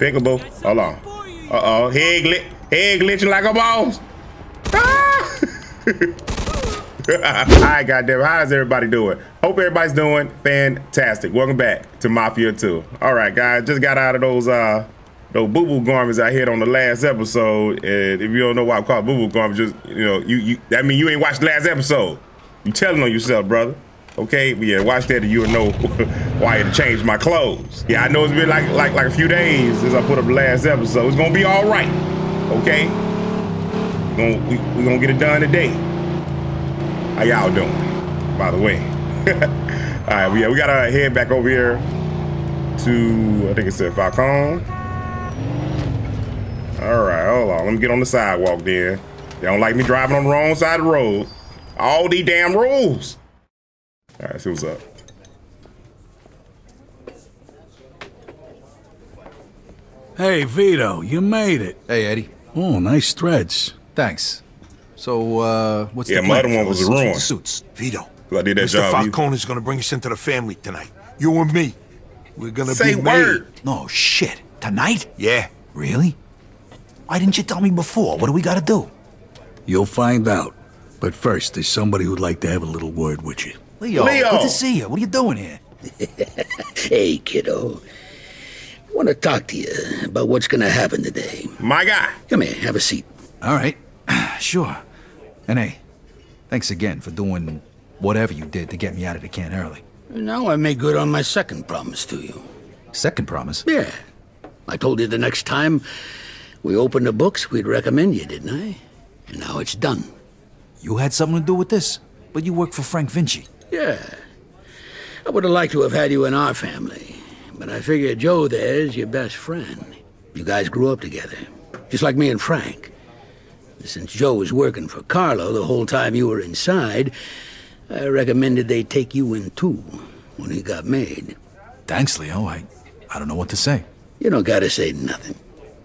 Pickable. Hold on. Uh-oh. Head glitching like a boss. Ah! All right, goddamn. How's everybody doing? Hope everybody's doing fantastic. Welcome back to Mafia 2. All right, guys. Just got out of those boo-boo garments I had on the last episode. And if you don't know why I'm called boo-boo garments, just, you know, that mean you ain't watched the last episode. You telling on yourself, brother. Okay, but yeah, watch that and you'll know why I had to change my clothes. Yeah, I know it's been like a few days since I put up the last episode. It's gonna be all right, okay? We're gonna get it done today. How y'all doing, by the way? All right, well, yeah, we gotta head back over here to, I think it said Falcone. All right, hold on, let me get on the sidewalk then. They don't like me driving on the wrong side of the road. All these damn rules. All right, see what's up. Hey, Vito, you made it. Hey, Eddie. Oh, nice threads. Thanks. So, what's the plan? Yeah, my other one was ruined. Suits. Vito, I did that job. Mr. Falcone is going to bring us into the family tonight. You and me. We're going to be married. No, shit. Tonight? Yeah. Really? Why didn't you tell me before? What do we got to do? You'll find out. But first, there's somebody who'd like to have a little word with you. Leo, good to see you. What are you doing here? Hey, kiddo. I want to talk to you about what's going to happen today. My guy. Come here, have a seat. All right, sure. And hey, thanks again for doing whatever you did to get me out of the can early. Now I made good on my second promise to you. Second promise? Yeah. I told you the next time we opened the books, we'd recommend you, didn't I? And now it's done. You had something to do with this, but you worked for Frank Vinci. Yeah. I would have liked to have had you in our family, but I figure Joe there is your best friend. You guys grew up together, just like me and Frank. Since Joe was working for Carlo the whole time you were inside, I recommended they take you in too when he got made. Thanks, Leo. I don't know what to say. You don't gotta say nothing.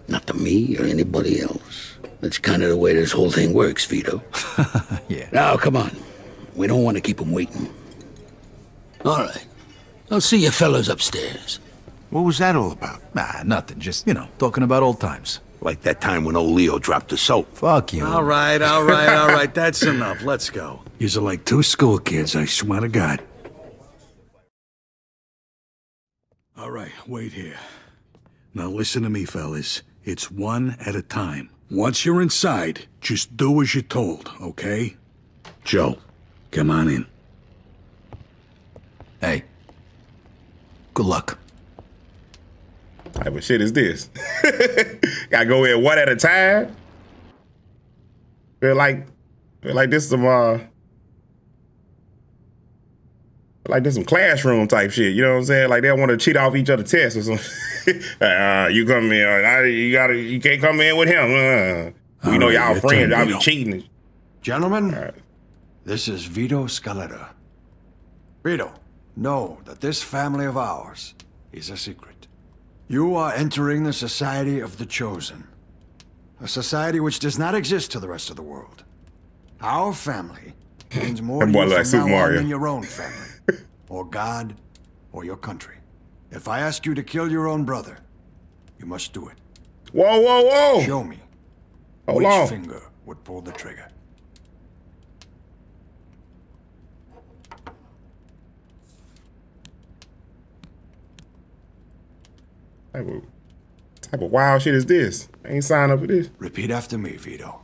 Not to me or anybody else. That's kind of the way this whole thing works, Vito. Yeah. Now, come on. We don't want to keep them waiting. All right. I'll see you fellas upstairs. What was that all about? Nah, nothing. Just, you know, talking about old times. Like that time when old Leo dropped the soap. Fuck you. All right, all right, all right. That's enough. Let's go. Yous are like two school kids, I swear to God. All right, wait here. Now listen to me, fellas. It's one at a time. Once you're inside, just do as you're told, okay? Joe. Come on in. Hey. Good luck. All right, what shit is this? Gotta go in one at a time? Feel like this is some, like this some classroom type shit, you know what I'm saying? Like they don't want to cheat off each other tests or something. You come in, you can't come in with him. You know y'all friends, y'all be cheating. Gentlemen? All right. This is Vito Scaletta. Vito, know that this family of ours is a secret. You are entering the Society of the Chosen. A society which does not exist to the rest of the world. Our family means more to you like from now on than your own family, or God, or your country. If I ask you to kill your own brother, you must do it. Whoa, whoa, whoa! Show me which finger would pull the trigger. What type of wild shit is this? I ain't signed up for this. Repeat after me, Vito.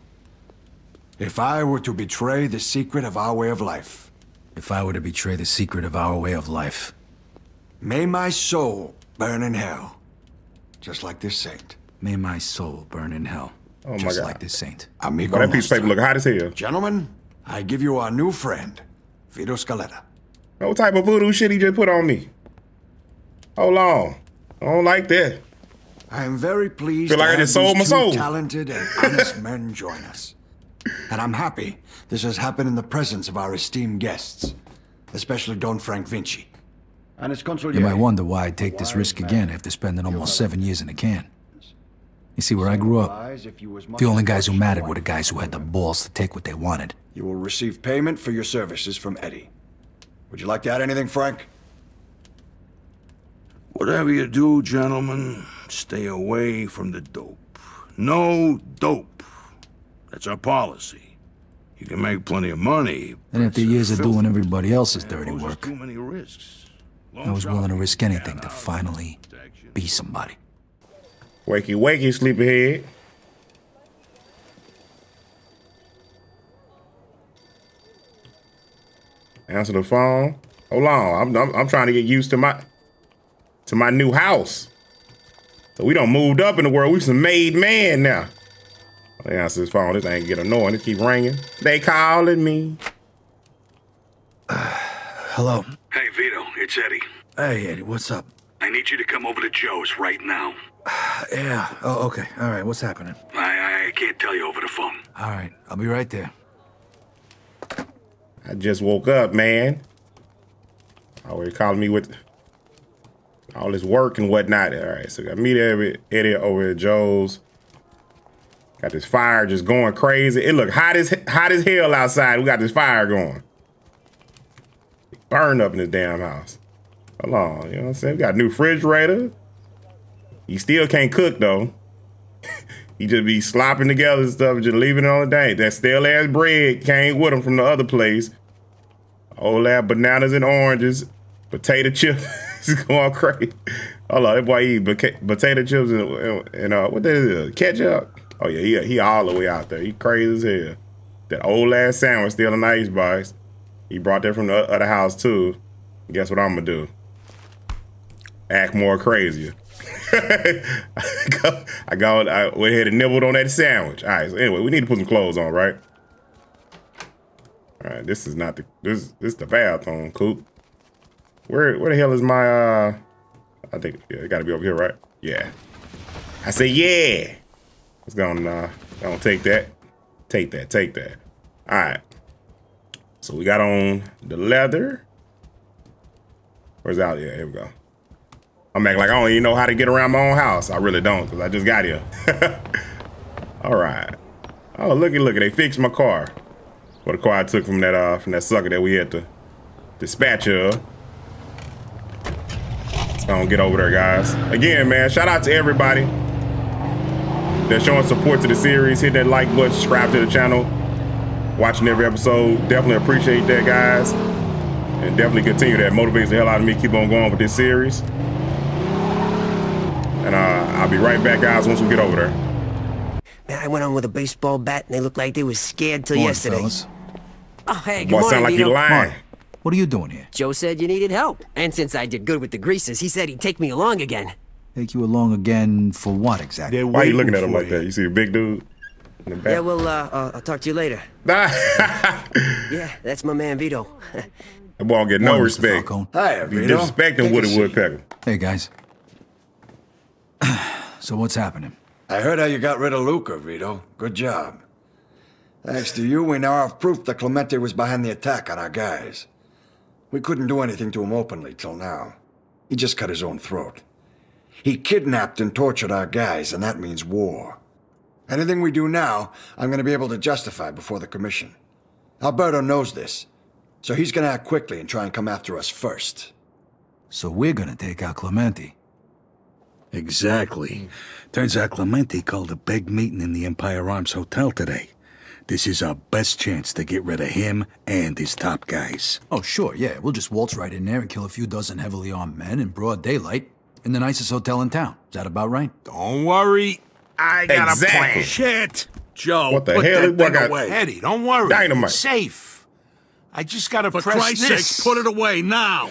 If I were to betray the secret of our way of life. If I were to betray the secret of our way of life. May my soul burn in hell. Just like this saint. May my soul burn in hell. Oh my God. Just like this saint. Amigo. That piece of paper look hot as hell. Gentlemen, I give you our new friend, Vito Scaletta. What type of voodoo shit he just put on me? Hold on. I don't like that. I am very pleased to have these two talented and honest men join us. And I'm happy this has happened in the presence of our esteemed guests, especially Don Frank Vinci. You might wonder why I'd take this risk again after spending almost 7 years in a can. You see, where I grew up, the only guys who mattered were the guys who had the balls to take what they wanted. You will receive payment for your services from Eddie. Would you like to add anything, Frank? Whatever you do, gentlemen, Stay away from the dope. No dope. That's our policy. You can make plenty of money. And after years of doing everybody else's dirty work, I was willing to risk anything to finally be somebody. Wakey, wakey, sleepyhead. Answer the phone. Hold on, I'm trying to get used to my new house. So we done moved up in the world. We some made man now. They answer this phone. This ain't get annoying. It keep ringing. They calling me. Hello. Hey Vito, it's Eddie. Hey Eddie, what's up? I need you to come over to Joe's right now. Yeah. Oh, okay. All right. What's happening? I can't tell you over the phone. All right. I'll be right there. I just woke up, man. Always calling me with all this work and whatnot. All right, so I meet Eddie over at Joe's. Got this fire just going crazy. It look hot as hell outside. We got this fire going. It burned up in this damn house. Hold on, you know what I'm saying? We got a new refrigerator. You still can't cook though. He just be slopping together and stuff, just leaving it on the day. That stale ass bread came with him from the other place. Old ass bananas and oranges, potato chips. It's going crazy. Hold on, that boy eat potato chips and what that is, ketchup. Oh yeah, he all the way out there. He crazy as hell. That old ass sandwich still in the icebox. He brought that from the other house too. Guess what I'm gonna do? Act more crazier. I went ahead and nibbled on that sandwich. All right. So anyway, we need to put some clothes on, right? All right. This is not the this is the bathroom, Coop. Where the hell is my? I think yeah, it got to be over here, right? Yeah. I say yeah. It's gonna take that. Take that. All right. So we got on the leather. Where's out? Yeah, here we go. I'm acting like I don't even know how to get around my own house. I really don't, because I just got here. All right. Oh, looky. They fixed my car. What the car I took from that sucker that we had to dispatch of. Let's go and get over there, guys. Again, man, shout out to everybody that's showing support to the series. Hit that like button, subscribe to the channel, watching every episode. Definitely appreciate that, guys. And definitely continue that. Motivates the hell out of me. Keep on going with this series. And I'll be right back, guys, once we get over there. Man, I went on with a baseball bat, and they looked like they was scared till yesterday. Fellas. Oh, hey, good morning, sound like you lying. What are you doing here? Joe said you needed help. And since I did good with the greases, he said he'd take me along again. Take you along again for what, exactly? Why are you looking at him like that? You see a big dude in the back? Yeah, well, I'll talk to you later. Yeah, that's my man, Vito. That boy don't get no respect. Hi, Vito. You disrespect him, Woody Woodpecker. Hey, guys. So what's happening? I heard how you got rid of Luca, Vito. Good job. Thanks to you, we now have proof that Clemente was behind the attack on our guys. We couldn't do anything to him openly till now. He just cut his own throat. He kidnapped and tortured our guys, and that means war. Anything we do now, I'm going to be able to justify before the commission. Alberto knows this, so he's going to act quickly and try and come after us first. So we're going to take out Clemente. Exactly. Turns out Clemente called a big meeting in the Empire Arms Hotel today. This is our best chance to get rid of him and his top guys. Oh, sure, yeah. We'll just waltz right in there and kill a few dozen heavily armed men in broad daylight in the nicest hotel in town. Is that about right? Don't worry. I got a plan. Shit. Joe, what the hell? Put that thing away. Eddie, don't worry. Dynamite. It's safe. I just got to press this. For Christ's sake, put it away now.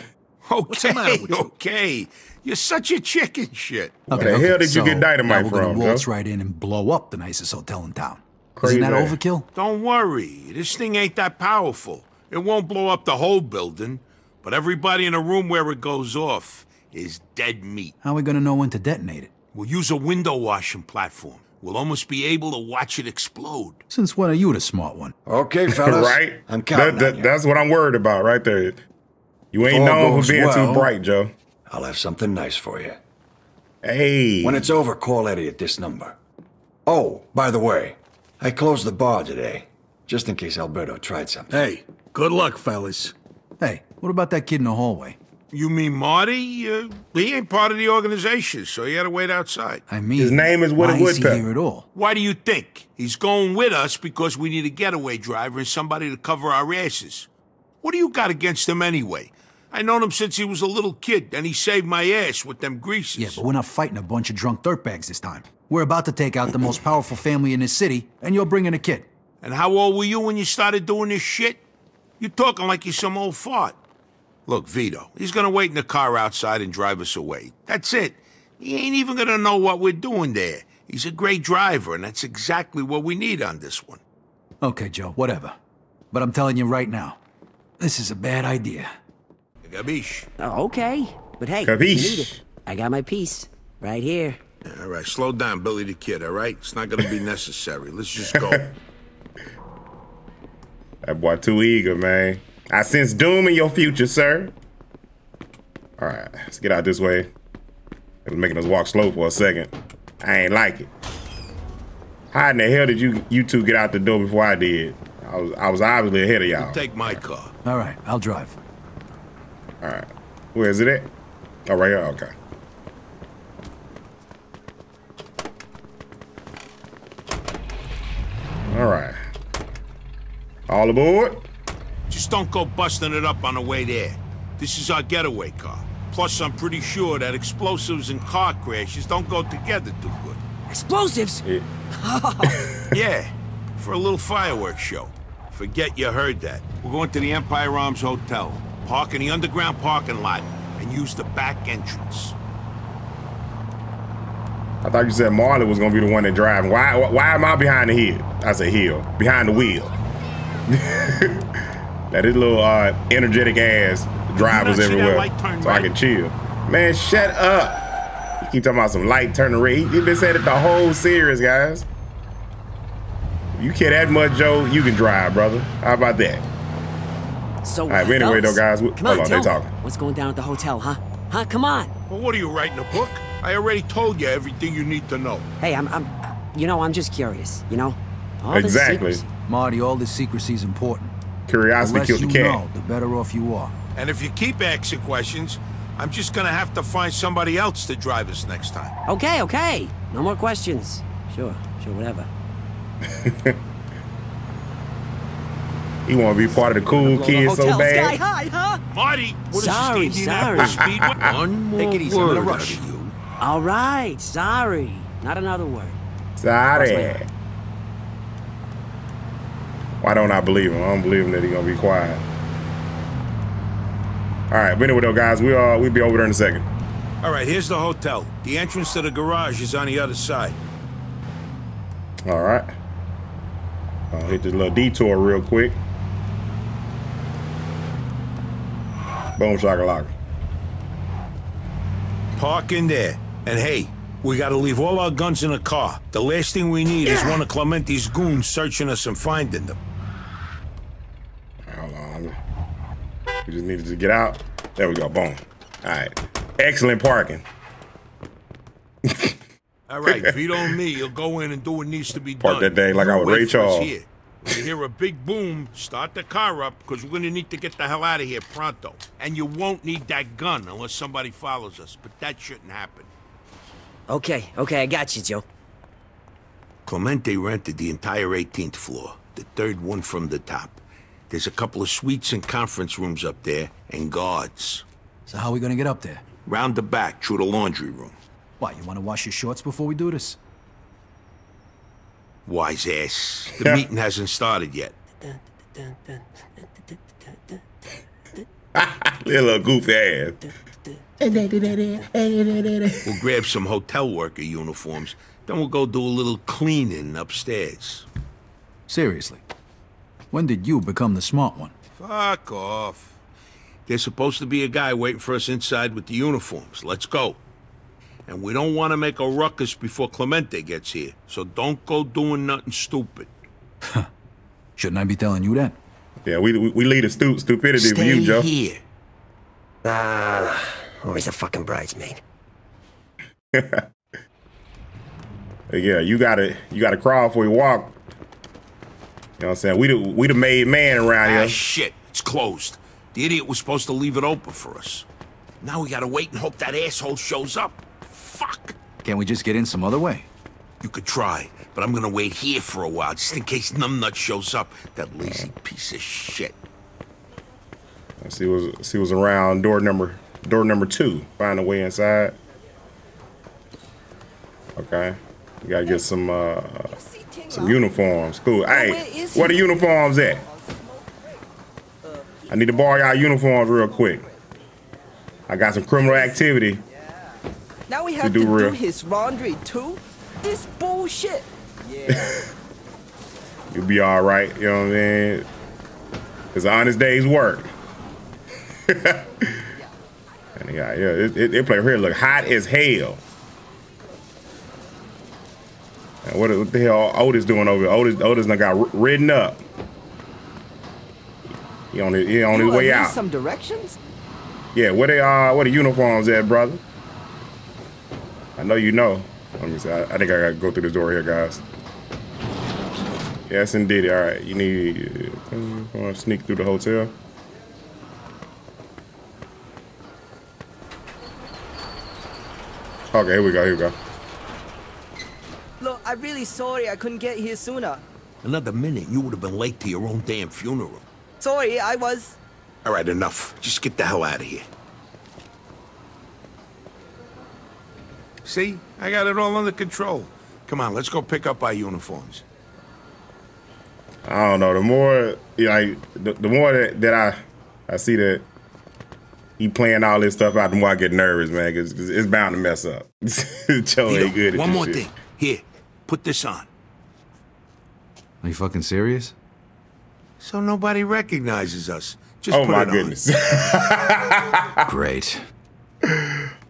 Okay, what's the matter with you? Okay. You're such a chicken shit. Okay, where the hell did you get dynamite from? We're gonna waltz right in and blow up the nicest hotel in town. Crazy. Isn't that overkill? Don't worry. This thing ain't that powerful. It won't blow up the whole building, but everybody in the room where it goes off is dead meat. How are we gonna know when to detonate it? We'll use a window washing platform. We'll almost be able to watch it explode. Since when are you the smart one? Okay, fellas. Right? I'm counting on you. That's what I'm worried about right there. You ain't known for being too bright, Joe. I'll have something nice for you. Hey. When it's over, call Eddie at this number. Oh, by the way, I closed the bar today, just in case Alberto tried something. Hey, good luck, fellas. Hey, what about that kid in the hallway? You mean Marty? He ain't part of the organization, so he had to wait outside. I mean, his name is Woodpecker. Why is he here at all? Why do you think? He's going with us because we need a getaway driver and somebody to cover our asses. What do you got against him anyway? I known him since he was a little kid, and he saved my ass with them greases. Yeah, but we're not fighting a bunch of drunk dirtbags this time. We're about to take out the most powerful family in this city, and you're bringing a kid. And how old were you when you started doing this shit? You're talking like you're some old fart. Look, Vito, he's gonna wait in the car outside and drive us away. That's it. He ain't even gonna know what we're doing there. He's a great driver, and that's exactly what we need on this one. Okay, Joe, whatever. But I'm telling you right now, this is a bad idea. Gabish. Oh, okay. But hey, you need it. I got my piece. Right here. All right, slow down, Billy the Kid, all right? It's not gonna be necessary. Let's just go. That boy too eager, man. I sense doom in your future, sir. All right, let's get out this way. It was making us walk slow for a second. I ain't like it. How in the hell did you two get out the door before I did? I was obviously ahead of y'all. Take my car. All right, I'll drive. All right, where is it at? Oh, right here, okay. All right, all aboard. Just don't go busting it up on the way there. This is our getaway car. Plus, I'm pretty sure that explosives and car crashes don't go together too good. Explosives? Yeah, yeah, for a little fireworks show. Forget you heard that. We're going to the Empire Arms Hotel. Park in the underground parking lot and use the back entrance. I thought you said Marley was going to be the one that driving. Why am I behind the wheel? I said heel. Behind the wheel. Now, this little energetic ass drivers everywhere, so I can chill. Man, shut up. You keep talking about some light turning red. You've been saying it the whole series, guys. If you care that much, Joe, you can drive, brother. How about that? So all right, but anyway, though, guys, come on, they talking. What's going down at the hotel, huh? Huh? Come on. Well, what are you writing a book? I already told you everything you need to know. Hey, you know, I'm just curious. You know, all exactly, this Marty. All this secrecy is important. Curiosity kills the cat. Know, the better off you are. And if you keep asking questions, I'm just gonna have to find somebody else to drive us next time. Okay, okay. No more questions. Sure, sure, whatever. He want to be part of the cool kids so bad. Sky high, huh? Marty, what is this? Sorry. One more take it easy. Word. I'm gonna rush you. All right, sorry. Not another word. Sorry. Why don't I believe him? I don't believe him that he's gonna be quiet. All right, but anyway, though, guys, we'll be over there in a second. All right, here's the hotel. The entrance to the garage is on the other side. All right. I'll hit this little detour real quick. Boom shakalaka. Park in there. And hey, we gotta leave all our guns in the car. The last thing we need is one of Clemente's goons searching us and finding them. Hold on. We just needed to get out. There we go, boom. All right, excellent parking. All right, Vito and me, you'll go in and do what needs to be done. Park that day like I would rage y'all. When you hear a big boom, start the car up, because we're going to need to get the hell out of here pronto. And you won't need that gun unless somebody follows us, but that shouldn't happen. Okay, okay, I got you, Joe. Clemente rented the entire 18th floor, the third one from the top. There's a couple of suites and conference rooms up there, and guards. So how are we going to get up there? Round the back, through the laundry room. Why, you want to wash your shorts before we do this? Wise ass. The meeting hasn't started yet. Little goofy ass. We'll grab some hotel worker uniforms, then we'll go do a little cleaning upstairs. Seriously, when did you become the smart one? Fuck off. There's supposed to be a guy waiting for us inside with the uniforms. Let's go. And we don't want to make a ruckus before Clemente gets here, so don't go doing nothing stupid. Shouldn't I be telling you that? Yeah, we lead a stupidity for you, Joe. Stay here. Always a fucking bridesmaid. Yeah, you gotta crawl before you walk. You know what I'm saying? We the made man around here. Shit, it's closed. The idiot was supposed to leave it open for us. Now we gotta wait and hope that asshole shows up. Fuck! Can't we just get in some other way? You could try, but I'm gonna wait here for a while, just in case numbnut shows up. That lazy piece of shit. Let's see what's around door number 2. Find a way inside. Okay. We gotta get some uniforms. Cool. Hey, where the uniforms at? I need to borrow y'all uniforms real quick. I got some criminal activity. Now we have to do his laundry too. This bullshit. Yeah. You'll be all right. You know what I mean? It's an honest day's work. And yeah, it play here. Look, hot as hell. And what the hell Otis doing over here? Otis done got ridden up. He on his way out. Some directions? Yeah, where the uniforms at, brother? I know you know. Let me see. I think I gotta go through this door here, guys. Yes, indeed. All right, you need to sneak through the hotel. Okay, here we go. Here we go. Look, I'm really sorry I couldn't get here sooner. Another minute, you would have been late to your own damn funeral. Sorry, I was. All right, enough. Just get the hell out of here. See? I got it all under control. Come on, let's go pick up our uniforms. I don't know. The more, like, the more that I see that he playing all this stuff out, the more I get nervous, man, because it's bound to mess up. Joe ain't good at one more shit. Thing. Here, put this on. Are you fucking serious? So nobody recognizes us. Just oh, put my it goodness. On. Great.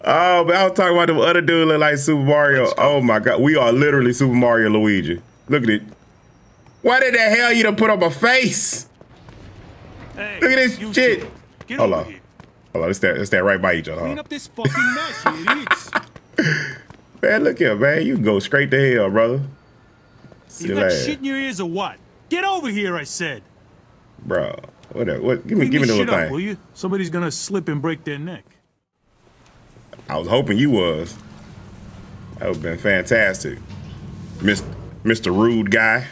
Oh, but I was talking about the other dude look like Super Mario. Oh my God, we are literally Super Mario Luigi. Look at it. Why did the hell you done put up a face? Hey, look at this shit. Hold on. Hold on, it's that right by each other. Clean up this fucking mess, man, look here, man. You can go straight to hell, brother. You got shit in your ears or what? Get over here, I said. Bro, whatever. What? Give me the little thing. Will you? Somebody's gonna slip and break their neck. I was hoping you was. That would have been fantastic. Mr. Rude Guy.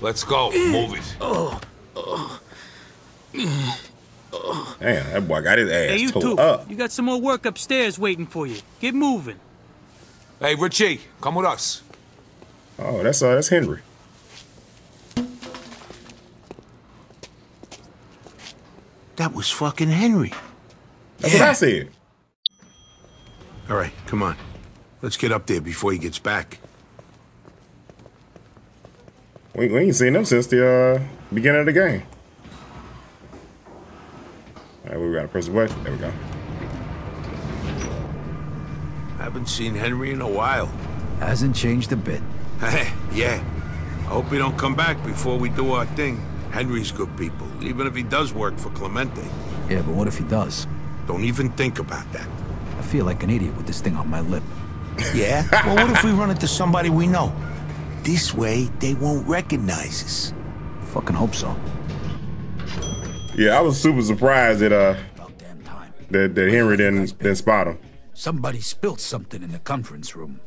Let's go. Move it. Damn, that boy got his ass tore up. You got some more work upstairs waiting for you. Get moving. Hey, Richie, come with us. Oh, that's Henry. That was fucking Henry. That's what I said. All right, come on. Let's get up there before he gets back. We ain't seen him since the beginning of the game. All right, we gotta press the button. There we go. I haven't seen Henry in a while. Hasn't changed a bit. Hey, yeah. I hope he don't come back before we do our thing. Henry's good people, even if he does work for Clemente. Yeah, but what if he does? Don't even think about that. I feel like an idiot with this thing on my lip. Yeah? Well, what if we run into somebody we know? This way, they won't recognize us. Fucking hope so. Yeah, I was super surprised that that Henry didn't spot him. Somebody spilled something in the conference room.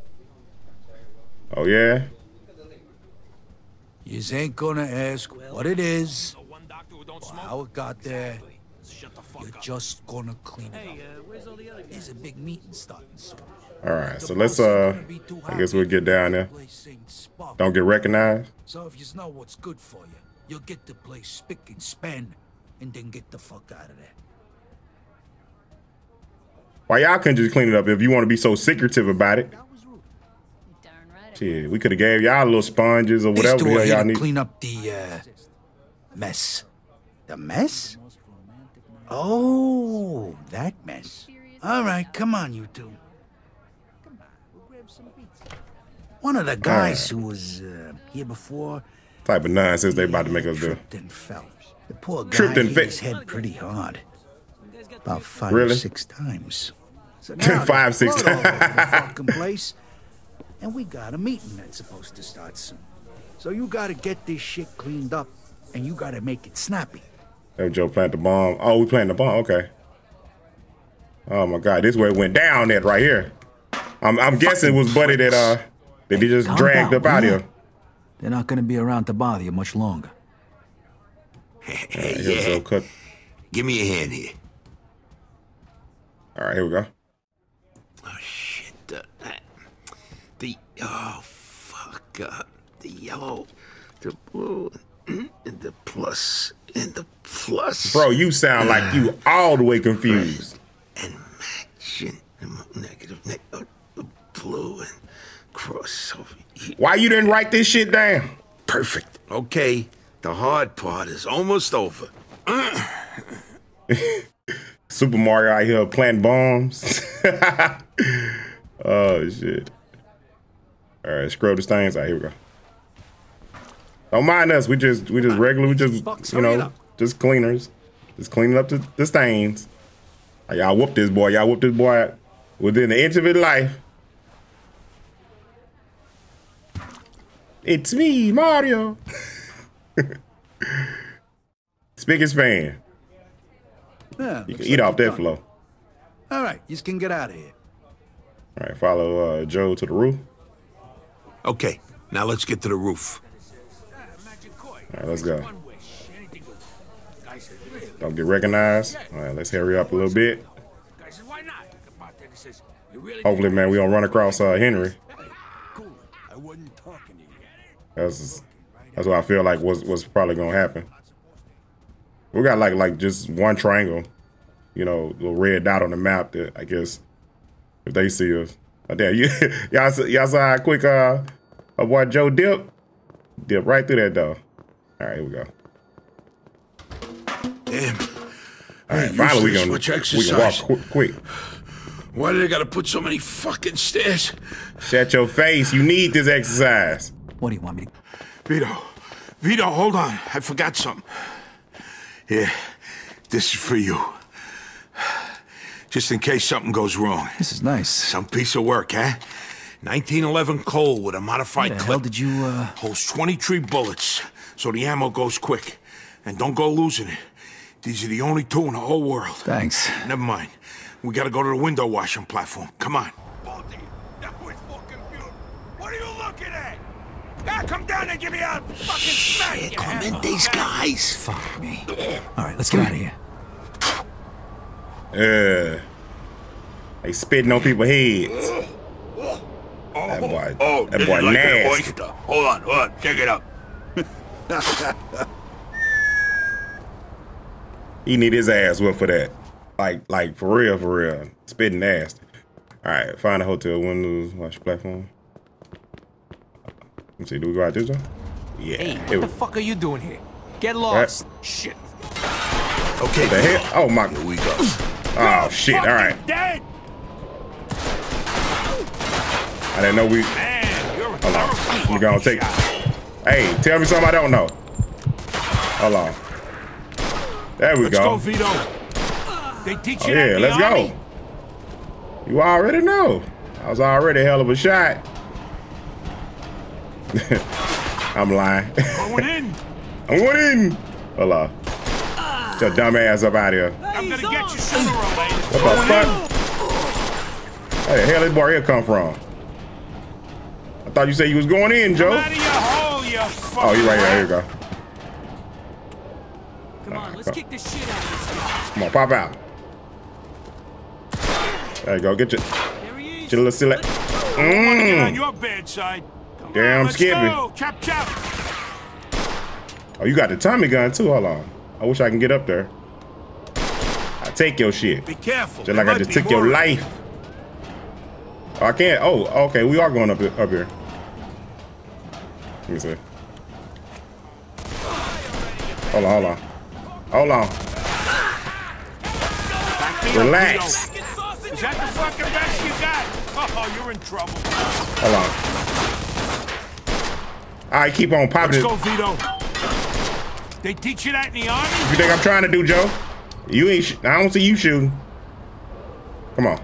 Oh yeah? You ain't gonna ask what it is or how it got there. You're just gonna clean it up. There's a big meeting starting soon. All right, so let's I guess we'll get down there. Don't get recognized. So if you know what's good for you, you'll get the place spick and span, and then get the fuck out of there. Why y'all couldn't just clean it up if you want to be so secretive about it? Shit, we could have gave y'all little sponges or whatever the hell y'all need. Clean up the mess. The mess? Oh, that mess. All right, come on, you two. One of the guys who was here before. Type of nonsense they about to make us do. The poor guy hit his head pretty hard. About 5 or 6 times. So now 5, 6 times. Fucking place, and we got a meeting that's supposed to start soon. So you got to get this shit cleaned up, and you got to make it snappy. Joe plant the bomb. Oh, we planting the bomb. Okay. Oh my God, this is where it went down at right here. I'm guessing it was Buddy that they just dragged up out here. They're not gonna be around to bother you much longer. Cut. Give me a hand here. All right, here we go. Oh shit! The yellow, the blue, and the plus, Bro, you sound like you all the way confused. And matching the negative, the blue and crossover. Why you didn't write this shit down? Perfect. Okay, the hard part is almost over. Super Mario out here planting bombs. Oh shit! All right, scrub the stains. All right, here we go. Don't mind us. We just regular. We just, you know, just cleaners. Just cleaning up the stains. Y'all whoop this boy. Y'all whoop this boy within the inch of his life. It's me, Mario. Spick and span. Yeah, you can eat off that floor. All right, you can get out of here. All right, follow Joe to the roof. Okay, now let's get to the roof. All right, let's go. Don't get recognized. All right, let's hurry up a little bit. Hopefully, man, we don't run across Henry. That's what I feel like was probably gonna happen. We got like just one triangle, you know, little red dot on the map that I guess if they see us. Oh, damn, y'all saw how quick our boy Joe dip right through that door. All right, here we go. Damn. All right, finally we can walk quick. Why do they gotta put so many fucking stairs? Shut your face! You need this exercise. What do you want me to? Vito, hold on. I forgot something. Here, this is for you. Just in case something goes wrong. This is nice. Some piece of work, huh? 1911 Cole with a modified clip. What the hell did you, Holds 23 bullets, so the ammo goes quick. And don't go losing it. These are the only two in the whole world. Thanks. Never mind. We gotta go to the window washing platform. Come on. Baldy, that was fucking beautiful. What are you looking at? Now come down and give me a fucking smack! Clemente's guys! Fuck me. Alright, let's get out of here. They spitting on people's heads. That boy like nasty. That hold on, check it out. He need his ass whipped for that. Like for real. Spitting nasty. Alright, find a hotel windows, watch platform. Let's see, do we go out this way? Yeah. Hey, what the fuck are you doing here? Get lost. Right. Shit. Okay. What the hell? Oh my. Here we go. Oh shit. All right. Dead. I didn't know we. Man, you're hold on. We gonna take. Hey, tell me something I don't know. Hold on. There we go. Let's go, Vito. They teach you. Yeah, let's go. You already know. I was already a hell of a shot. I'm lying. I'm going in. Hold on. Get your dumb ass up out of here. I'm gonna get you sooner or later. What the fuck? Where the hell did boy here come from? I thought you said you was going in, Joe. Out of your hole, you fucking oh, you right here. Here you go. Come on, let's kick this shit out. Come on, pop out. There you go. Get your little silly. Get on your bad side. Damn, scared me. Chop. Oh, you got the Tommy gun too. Hold on. I wish I can get up there. I take your shit. Be careful. Just like I just took your life. Oh, I can't. Oh, okay. We are going up here. Let me see. Hold on. Relax. Is that the fucking best you got? Oh, you're in trouble. Hold on. I keep on popping. Let's go, Vito. They teach you that in the army? You think I'm trying to do, Joe? You ain't. I don't see you shooting. Come on.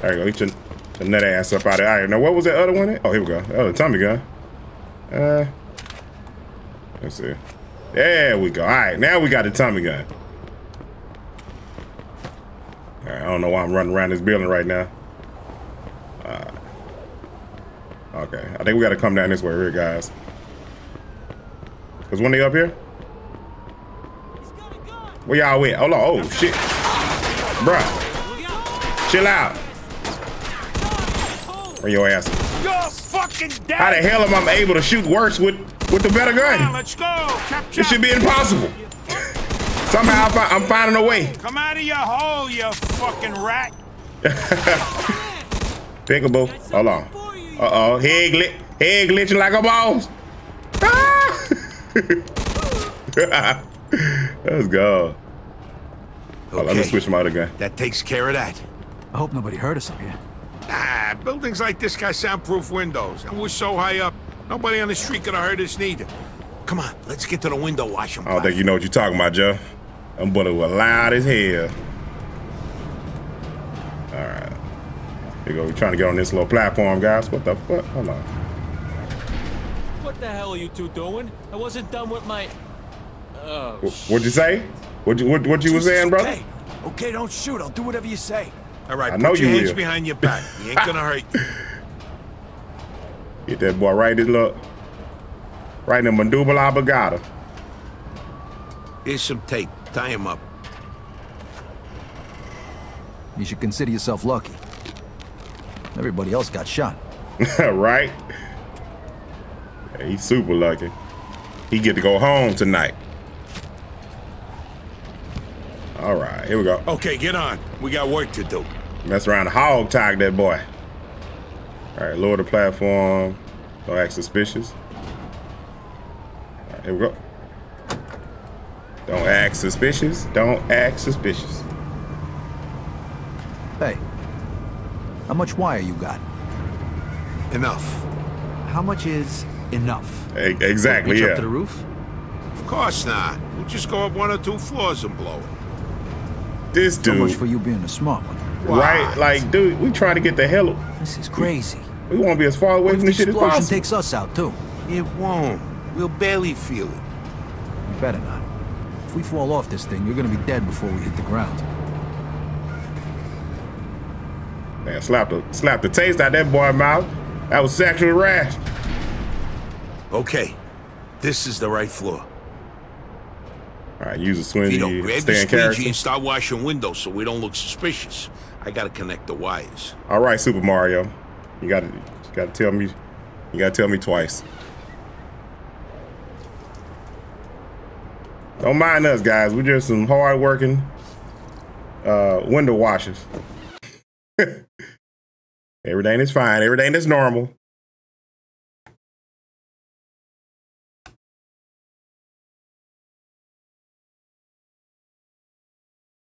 There you go. Get your nut ass up out of there. All right. Now, what was that other one? Oh, here we go. Oh, the Tommy gun. Let's see. There we go. All right. Now we got the Tommy gun. All right, I don't know why I'm running around this building right now. Okay, I think we got to come down this way here, guys. There's one nigga up here. Where y'all went? Hold on. Oh, shit. Bruh. Chill out. Where your ass? You're fucking dead. How the hell am I able to shoot worse with the better gun? Come on, let's go. It should be impossible. Somehow I'm finding a way. Come out of your hole, you fucking rat. Pickable. Hold on. Uh-oh. Head glitching like a boss. Ah! Let's go. Okay. Oh, let me switch my other gun. That takes care of that. I hope nobody heard us up here. Ah, buildings like this got soundproof windows. And we're so high up, nobody on the street could have heard us neither. Come on, let's get to the window washing. I don't think you know what you're talking about, Joe. Them bullets were loud as hell. All right. Here we go. We're trying to get on this little platform, guys. What the fuck? Hold on. What the hell are you two doing? I wasn't done with my... Oh, what'd you say? What you was saying, brother? Okay. Okay, don't shoot. I'll do whatever you say. All right, I know you hands behind your back. You ain't gonna hurt you. Get that boy right in look. Right in the mandubala bagata. Here's some tape. Tie him up. You should consider yourself lucky. Everybody else got shot. Right? Yeah, he's super lucky. He get to go home tonight. All right, here we go. Okay, get on. We got work to do. Mess around, hog tag that boy. All right, lower the platform. Don't act suspicious. All right, here we go. Don't act suspicious. Don't act suspicious. Hey, how much wire you got? Enough. How much is... enough. Exactly. Yeah. Up to the roof? Of course not. We'll just go up one or two floors and blow it. This dude. So much for you being a smart one. Wow. Right? Like, dude, we trying to get the hell out. This is crazy. We want to be as far away from this shit as possible. Explosion takes us out too. It won't. We'll barely feel it. You better not. If we fall off this thing, you're gonna be dead before we hit the ground. Man, slap the taste out that boy's mouth. That was sexual rash. Okay, this is the right floor. All right, use a swing. Vito, grab the squeegee and start washing windows so we don't look suspicious. I gotta connect the wires. All right, Super Mario, you gotta tell me, twice. Don't mind us, guys. We're just some hard-working window washers. Everything is fine. Everything is normal.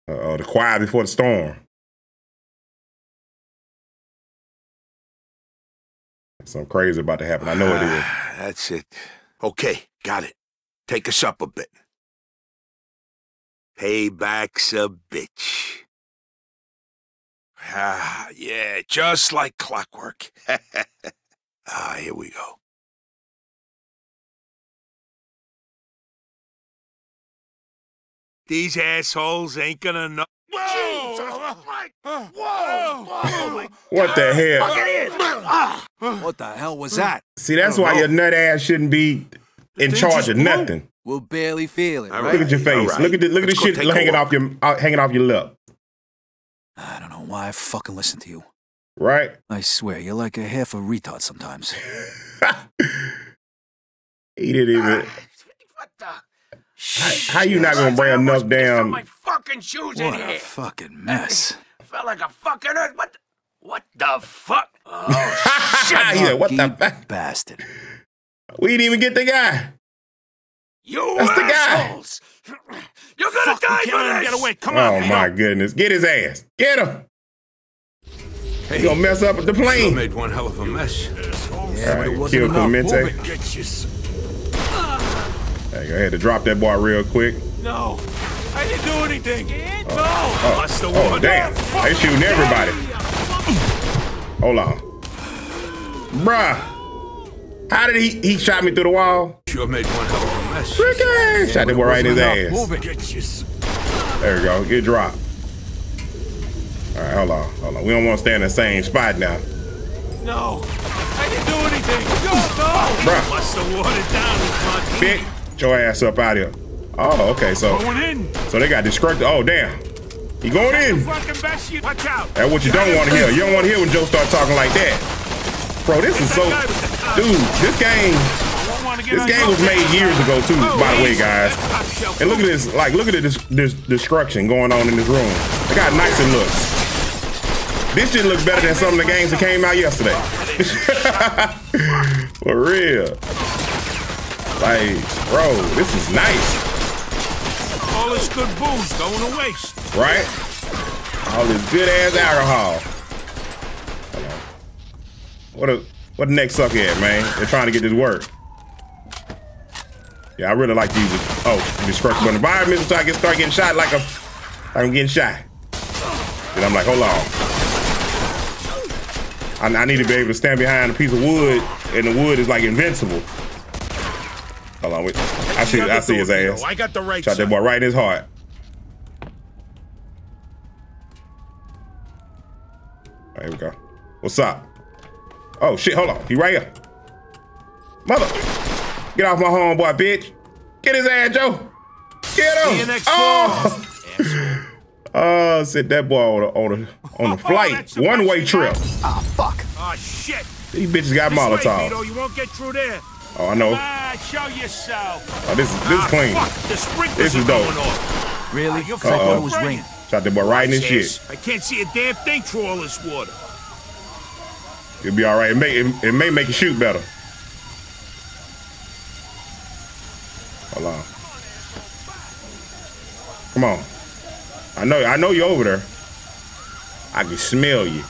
Uh-oh, the quiet before the storm. Something crazy about to happen. I know it is. That's it. Okay, got it. Take us up a bit. Payback's a bitch. Ah, yeah, just like clockwork. Ah, here we go. These assholes ain't gonna know. Whoa! Jesus Christ! Whoa! Whoa! What the hell? What the hell was that? See, that's why your nut ass shouldn't be in charge of nothing. We'll barely feel it. Right? Look at your face. Right. Look at the shit hanging off your lip. I don't know why I fucking listen to you. Right? I swear, you're like a half a retard sometimes. He didn't even. What the? How you not gonna bring enough damn? My fucking shoes in here. What a fucking mess. Felt like a fucking earth. What the fuck? Oh shit! Yeah, what the fuck, bastard? We didn't even get the guy. You assholes! That's the guy. You're gonna die for this. Get away! Come on! Oh my goodness! Get his ass! Get him! Hey, you gonna mess up with the plane? You made one hell of a mess. Yeah, kill Clemente. Hey, I had to drop that boy real quick. No, I didn't do anything. No. Oh damn! They shooting everybody. Hold on, bruh. How did he shot me through the wall? Sure made one hell of a mess. Freaking shot that boy right in his ass. There we go. Good drop. All right, hold on, hold on. We don't want to stay in the same spot now. No, I didn't do anything. No, no. Bruh. Must have worn it down with my team. Bitch, your ass up out of here. Oh, okay, so. Going in. So they got destructive. Oh, damn. He going in. Watch out. That's what you don't want to hear. You don't want to hear when Joe start talking like that. Bro, this is so. Dude, this game. This game was made years ago too, by the way, guys. And look at this, like, look at this destruction going on in this room. Look how nice it looks. This shit looks better than some of the games that came out yesterday. For real. Like, bro, this is nice. All this good booze going to waste. Right? All this good ass alcohol. What the next sucker at, man? They're trying to get this work. Yeah, I really like these. Oh, destructible environment until I start getting shot like I'm getting shot. And I'm like, hold on. I need to be able to stand behind a piece of wood, and the wood is like invincible. Hold on, wait. I see his ass. I got the right shot. That boy right in his heart. All right, here we go. What's up? Oh shit! Hold on. He right here. Mother. Get off my homeboy, bitch. Get his ass, Joe. Get him. Oh, oh, sit that boy on the flight. One-way trip. Ah, fuck. Oh, shit. These bitches got Molotovs. You won't get through there. Oh, I know. Show yourself. Oh, this is clean. Fuck. This is dope. Really? Your phone was ringing. Shot that boy right in his shit. I can't see a damn thing through all this water. It'll be all right. It may make you shoot better. Hold on. Come on. I know you're over there. I can smell you.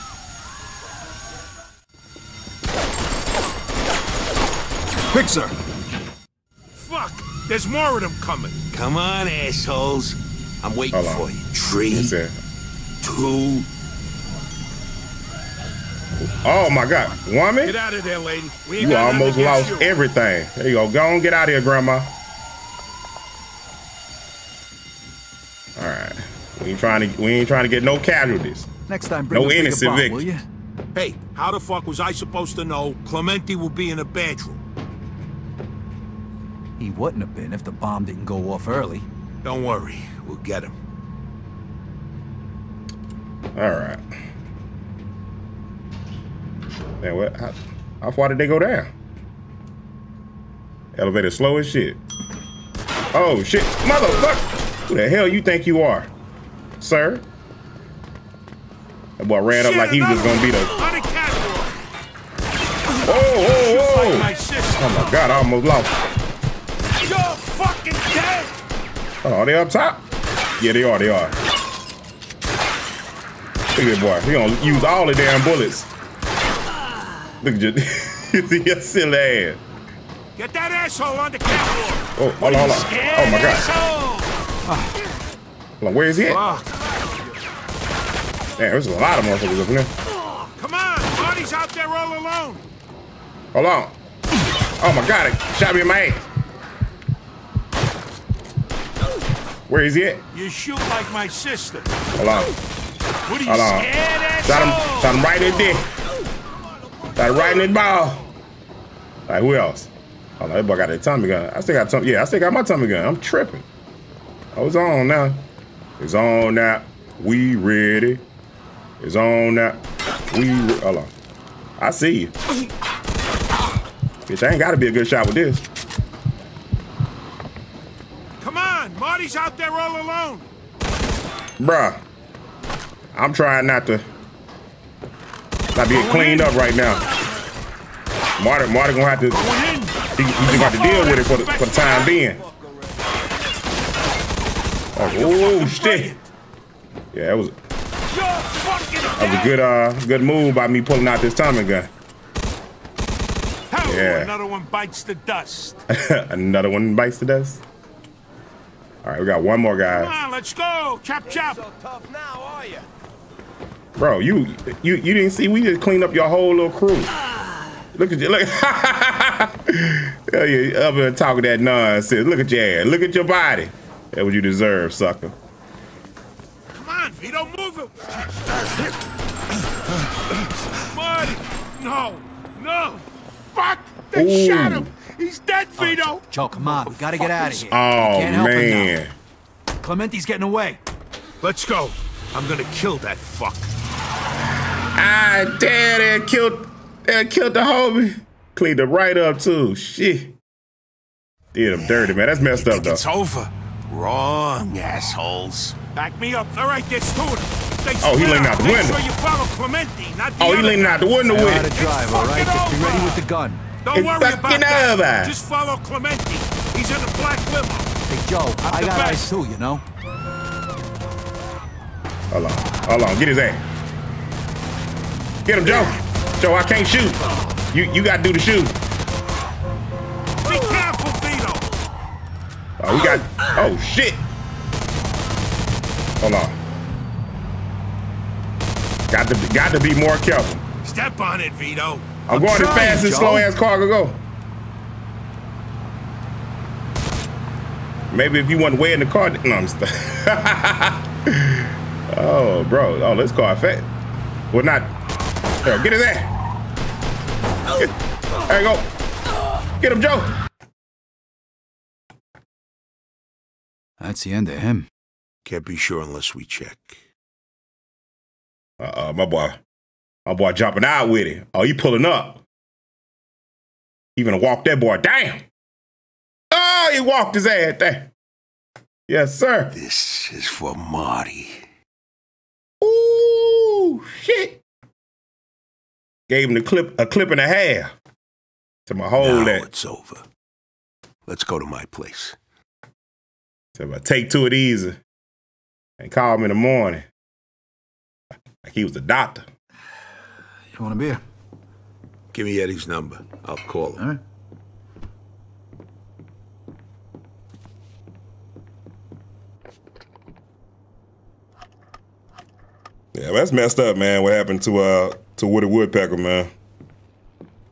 Quick, sir. Fuck. There's more of them coming. Come on, assholes. I'm waiting for you. 3, 2. Oh my God, woman! Get out of there, lady. You almost lost everything. There you go. Go on, get out of here, Grandma. All right, we ain't trying to get no casualties. Next time, bring no innocent victims. Hey, how the fuck was I supposed to know Clemente would be in a bathroom? He wouldn't have been if the bomb didn't go off early. Don't worry, we'll get him. All right. Man, what? How far did they go down? Elevator slow as shit. Oh shit, motherfucker! Who the hell you think you are, sir? That boy ran up like he was gonna be the. Oh my God! I almost lost. You're fucking dead. Oh, are they up top? Yeah, they are. They are. Look at that boy. He gonna use all the damn bullets. Look at your silly ass. Get that asshole on the catwalk. Oh, hold on, hold on. Oh my God. Hold on, where is he at? Damn, there's a lot of motherfuckers up in there. Come on, Marty's out there all alone. Hold on. Oh my God, it shot me in my ass. Where is he at? You shoot like my sister. Hold on. What are you scared at? Shot him right in there. Shot him right in the ball. All right, who else? Hold on, that boy got that Tommy gun. I still got my Tommy gun. I'm tripping. Oh, it's on now. It's on now. We ready. It's on now. Hold on. I see you. Bitch, I ain't gotta be a good shot with this. Come on, Marty's out there all alone. Bruh. I'm trying not to get cleaned up right now. Marty gonna have to he got to deal with it for the time being. Oh shit! Yeah, that was a good move by me pulling out this Tommy gun. Yeah. Another one bites the dust. Another one bites the dust. All right, we got one more guy. Come on, let's go! Chop chop! So tough now, are you? Bro, you didn't see? We just cleaned up your whole little crew. Look at you! Look! Hell yeah! Up there talking that nonsense. Look at your ass. Look at your body. That's what you deserve, sucker. Come on, Vito, move him. Marty! No! No! Fuck! They shot him! He's dead, Vito! Oh, Joe, come on. We gotta get out of here. Oh, man. Clemente's getting away. Let's go. I'm gonna kill that fuck. Ah, damn, they killed the homie. Cleaned him right up, too. Shit. Did him dirty, man. That's messed up, though. It's over. Wrong, assholes. Back me up. All right, let's do it. Oh, he leaned out the window. Oh, he leaned out the window with it. It's fucking over. Ready with the gun. Don't worry about that. Just follow Clemente. He's in the black limo. Hey, Joe, I got eyes too, you know? Hold on. Hold on. Get his ass. Get him, Joe. Joe, I can't shoot. You got to do the shoot. Be careful, Vito. Oh, we got... Oh, shit. Hold on. Got to be more careful. Step on it, Vito. I'm going as fast as slow as car can go. Maybe if you went way in the car, no, I'm stuck. Oh, bro, oh, this car fat. Well, not. Yo, get his ass. There you go. Get him, Joe. That's the end of him. Can't be sure unless we check. My boy. My boy jumping out with it. Oh, he pulling up. He gonna walk that boy down. Oh, he walked his ass down. Yes, sir. This is for Marty. Ooh, shit. Gave him the clip and a half. To my whole now that. It's over. Let's go to my place. So if I take two of these and call him in the morning, like he was the doctor. You want a beer? Give me Eddie's number. I'll call him. All right. Yeah, well, that's messed up, man. What happened to Woody Woodpecker, man?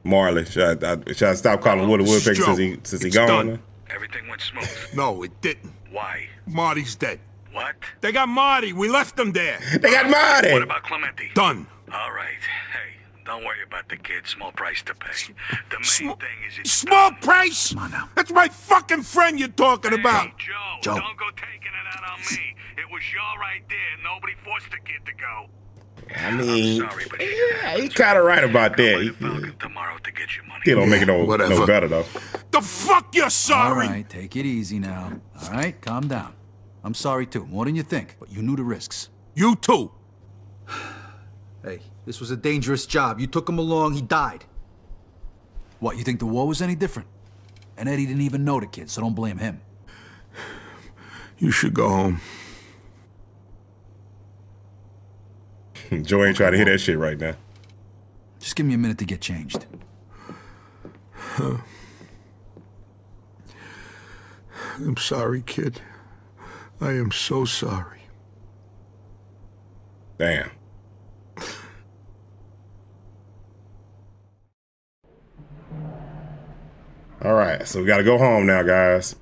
Marley, should I stop calling Woody Woodpecker since he gone? Man? Everything went smooth. No, it didn't. Why? Marty's dead. What? They got Marty. We left them there. They got Marty. What about Clemente? Done. All right. Hey, don't worry about the kid. Small price to pay. The main thing is it's done. Price? Come on now. That's my fucking friend you're talking about. Joe, don't go taking it out on me. It was your idea. Nobody forced the kid to go. I mean, I'm sorry, but yeah, he's kind of right about that. Tomorrow to get your money. He don't make it no better, though. The fuck you're sorry? All right, take it easy now. All right, calm down. I'm sorry, too. More than you think, but you knew the risks. You, too. Hey, this was a dangerous job. You took him along, he died. What, you think the war was any different? And Eddie didn't even know the kid, so don't blame him. You should go home. Joe ain't trying to hear that shit right now. Just give me a minute to get changed. Huh. I'm sorry, kid. I am so sorry. Damn. All right, so we got to go home now, guys.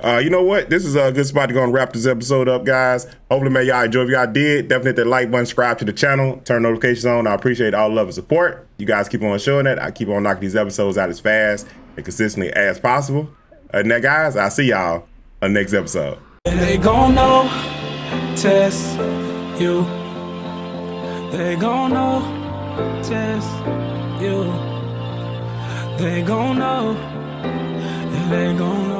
You know what? This is a good spot to go and wrap this episode up, guys. Hopefully, man, y'all enjoyed. If y'all did, definitely hit that like button, subscribe to the channel, turn notifications on. I appreciate all love and support. You guys keep on showing that. I keep on knocking these episodes out as fast and consistently as possible. And then, guys, I'll see y'all on the next episode. They gonna test you. They gonna test you. They gonna know. They gonna know.